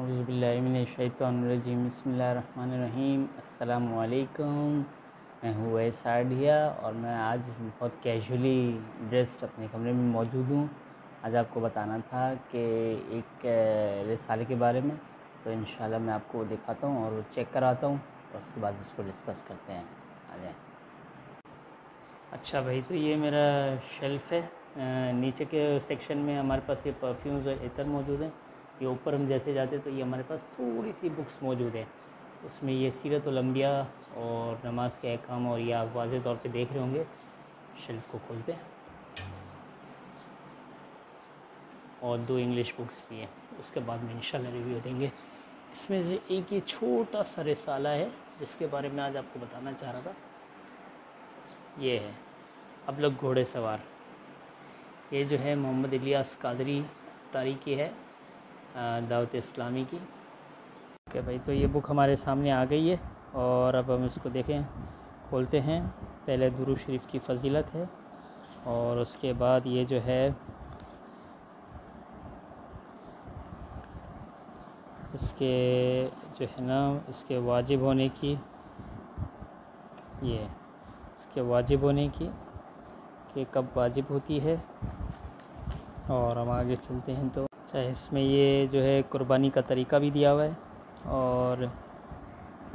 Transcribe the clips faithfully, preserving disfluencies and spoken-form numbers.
औज़ुबिल्लाहि मिनश्शैतानिर्रजीम बिस्मिल्लाहिर्रहमानिर्रहीम। अस्सलामु अलैकुम। मैं हूँ वैस साढ़िया और मैं आज बहुत कैजुअली ड्रेस्ड अपने कमरे में मौजूद हूँ। आज आपको बताना था कि एक रिसाले के बारे में, तो इंशाल्लाह मैं आपको दिखाता हूँ और चेक कराता हूँ और उसके बाद इसको डिस्कस करते हैं। आ जाए। अच्छा भाई, तो ये मेरा शेल्फ़ है। नीचे के सेक्शन में हमारे पास ये परफ्यूम्स और इतर मौजूद हैं। ये ऊपर हम जैसे जाते तो ये हमारे पास थोड़ी सी बुक्स मौजूद हैं। उसमें ये सीरतुल अंबिया और नमाज के अहकाम, और ये आप वाज़े तौर पे देख रहे होंगे। शेल्फ को खोलते हैं और दो इंग्लिश बुक्स भी हैं। उसके बाद में इंशाल्लाह रिव्यू देंगे। इसमें से एक ये छोटा सा रिसाला है जिसके बारे में आज आपको बताना चाह रहा था। ये है अब लोग घोड़े सवार। ये जो है मोहम्मद इलियास कादरी तारीख़ी है दावत इस्लामी की। ओके भाई, तो ये बुक हमारे सामने आ गई है और अब हम इसको देखें, खोलते हैं। पहले दुरूद शरीफ की फजीलत है और उसके बाद ये जो है इसके जो है ना इसके वाजिब होने की, ये इसके वाजिब होने की कि कब वाजिब होती है। और हम आगे चलते हैं तो इसमें ये जो है कुर्बानी का तरीका भी दिया हुआ है और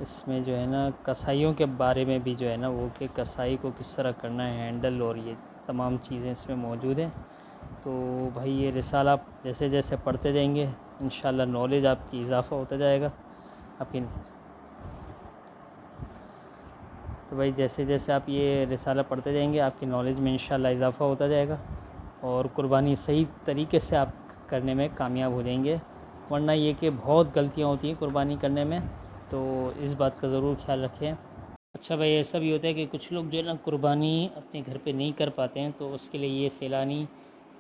इसमें जो है ना कसाईयों के बारे में भी जो है ना वो कि कसाई को किस तरह करना है हैंडल, और ये तमाम चीज़ें इसमें मौजूद हैं। तो भाई ये रिसाला जैसे जैसे पढ़ते जाएंगे इंशाल्लाह नॉलेज आपकी इजाफ़ा होता जाएगा आपकी। तो भाई जैसे जैसे आप ये रिसाला पढ़ते जाएंगे आपकी नॉलेज में इंशाल्लाह इजाफ़ा होता जाएगा और कुर्बानी सही तरीके से आप करने में कामयाब हो जाएंगे। वरना ये कि बहुत गलतियां होती हैं कुर्बानी करने में, तो इस बात का ज़रूर ख्याल रखें। अच्छा भाई, ऐसा भी होता है कि कुछ लोग जो है ना कुर्बानी अपने घर पे नहीं कर पाते हैं, तो उसके लिए ये सैलानी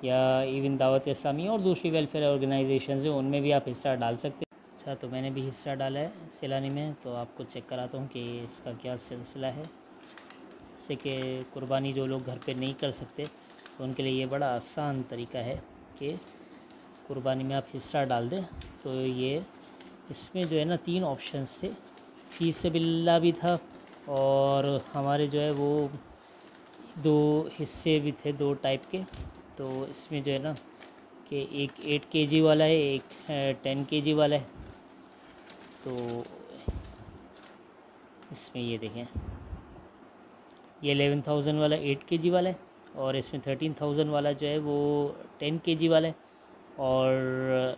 या इवन दावत इस्लामी और दूसरी वेलफेयर ऑर्गेनाइजेशन हैं, उनमें भी आप हिस्सा डाल सकते हैं। अच्छा, तो मैंने भी हिस्सा डाला है सैलानी में, तो आपको चेक कराता हूँ कि इसका क्या सिलसिला है। जैसे कि कुर्बानी जो लोग घर पर नहीं कर सकते तो उनके लिए ये बड़ा आसान तरीका है कि कुर्बानी में आप हिस्सा डाल दें। तो ये इसमें जो है ना तीन ऑप्शंस थे, फ़ी सबिल्ला भी था और हमारे जो है वो दो हिस्से भी थे, दो टाइप के। तो इसमें जो है ना कि एक एट केजी वाला है, एक टेन केजी वाला है। तो इसमें ये देखें, ये एलेवन थाउजेंड वाला एट केजी वाला है और इसमें थर्टीन थाउजेंड वाला जो है वो टेन केजी वाला है। और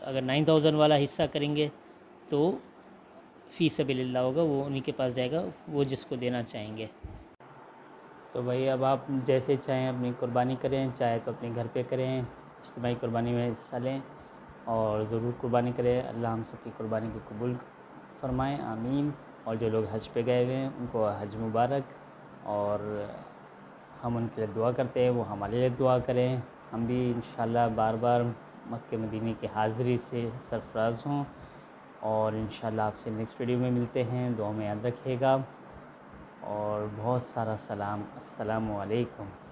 अगर नाइन थाउजेंड वाला हिस्सा करेंगे तो फ़ी सबिलिल्लाह होगा, वो उन्हीं के पास जाएगा, वो जिसको देना चाहेंगे। तो भाई अब आप जैसे चाहें अपनी कुर्बानी करें, चाहे तो अपने घर पे करें, इज्तिमाई कुर्बानी में हिस्सा लें और ज़रूर कुर्बानी करें। अल्लाह हम सबकी कुर्बानी को कबूल फरमाएँ, आमीन। और जो लोग हज पे गए हुए हैं उनको हज मुबारक, और हम उनके लिए दुआ करते हैं, वो हमारे लिए दुआ करें। हम भी इंशाल्लाह बार बार मक्के मदीने की हाज़िरी से सरफराज हों। और इंशाल्लाह आपसे नेक्स्ट वीडियो में मिलते हैं। दुआ में याद रखिएगा और बहुत सारा सलाम। अस्सलामु अलैकुम।